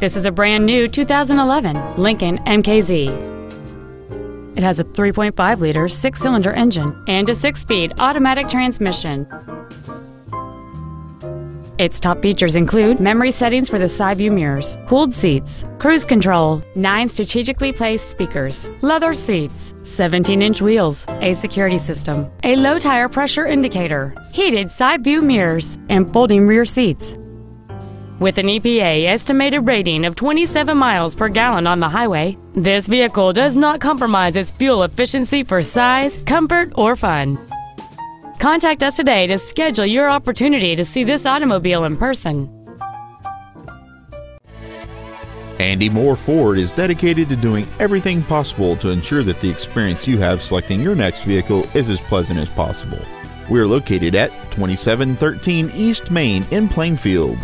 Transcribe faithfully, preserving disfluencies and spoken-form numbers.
This is a brand new two thousand eleven Lincoln M K Z. It has a three point five liter six-cylinder engine and a six-speed automatic transmission. Its top features include memory settings for the side view mirrors, cooled seats, cruise control, nine strategically placed speakers, leather seats, seventeen inch wheels, a security system, a low tire pressure indicator, heated side view mirrors, and folding rear seats. With an E P A estimated rating of twenty-seven miles per gallon on the highway, this vehicle does not compromise its fuel efficiency for size, comfort, or fun. Contact us today to schedule your opportunity to see this automobile in person. Andy Mohr Ford is dedicated to doing everything possible to ensure that the experience you have selecting your next vehicle is as pleasant as possible. We are located at twenty-seven thirteen East Main in Plainfield.